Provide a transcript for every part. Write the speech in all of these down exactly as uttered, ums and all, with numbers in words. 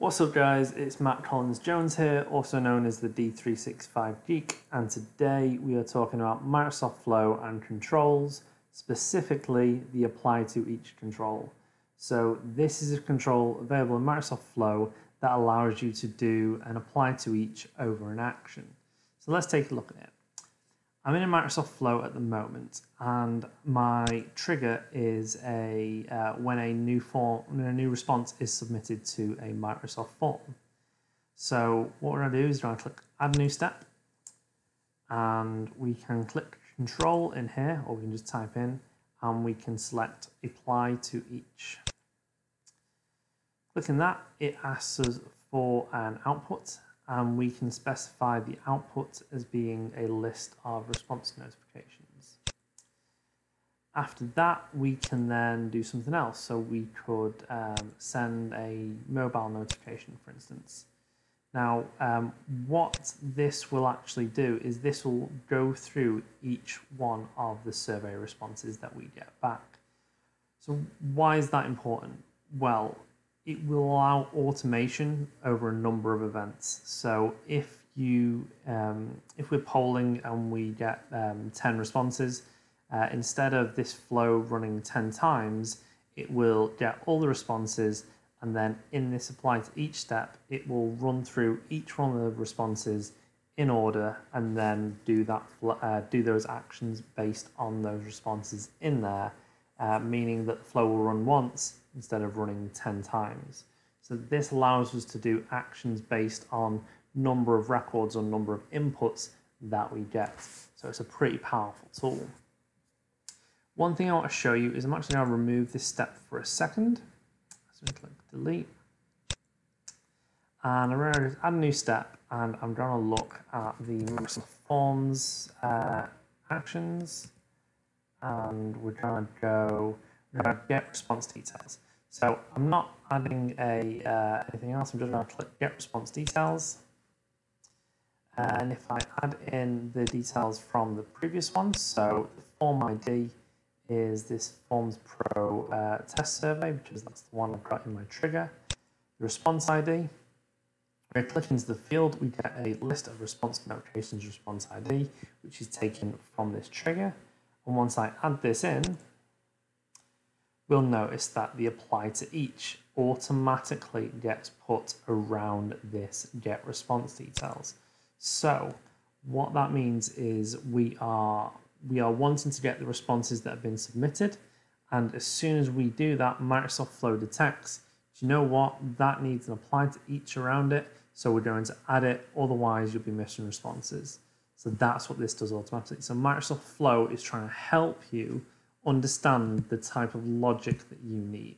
What's up guys, it's Matt Collins-Jones here, also known as the D three sixty-five Geek, and today we are talking about Microsoft Flow and controls, specifically the Apply to Each control. So this is a control available in Microsoft Flow that allows you to do an Apply to Each over an action. So let's take a look at it. I'm in a Microsoft Flow at the moment, and my trigger is a uh, when a new form, when a new response is submitted to a Microsoft form. So what we're going to do is we're going to click Add New Step, and we can click Control in here, or we can just type in, and we can select Apply to Each. Clicking that, it asks us for an output. And we can specify the output as being a list of response notifications. After that, we can then do something else. So we could um, send a mobile notification, for instance. Now, um, what this will actually do is this will go through each one of the survey responses that we get back. So why is that important? Well, it will allow automation over a number of events. So if you, um, if we're polling and we get um, ten responses, uh, instead of this flow running ten times, it will get all the responses, and then in this apply to each step, it will run through each one of the responses in order, and then do that uh, do those actions based on those responses in there, uh, meaning that the flow will run once instead of running ten times. So this allows us to do actions based on number of records or number of inputs that we get. So it's a pretty powerful tool. One thing I want to show you is I'm actually going to remove this step for a second. So I click delete. And I'm going to add a new step, and I'm going to look at the Microsoft Forms uh, actions, and we're going to go Get response details. So I'm not adding a uh, anything else. I'm just going to click Get response details, and if I add in the details from the previous one, so the form I D is this Forms Pro uh, test survey, because that's the one I've got in my trigger. The response I D. When I click into the field, we get a list of response notifications response I D, which is taken from this trigger. And once I add this in, we'll notice that the apply to each automatically gets put around this get response details. So what that means is we are we are wanting to get the responses that have been submitted, and as soon as we do that, Microsoft Flow detects, do you know what, that needs an apply to each around it, so we're going to add it, otherwise you'll be missing responses. So that's what this does automatically. So Microsoft Flow is trying to help you understand the type of logic that you need.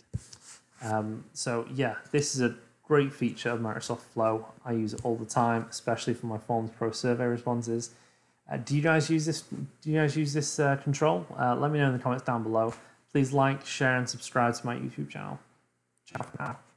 Um, so yeah, this is a great feature of Microsoft Flow. I use it all the time, especially for my Forms Pro survey responses. Uh, do you guys use this? Do you guys use this uh, control? Uh, let me know in the comments down below. Please like, share, and subscribe to my YouTube channel. Ciao for now.